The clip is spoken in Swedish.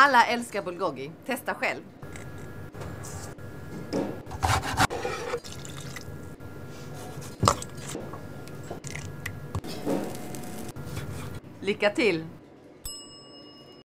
Alla älskar bulgogi. Testa själv. Lycka till!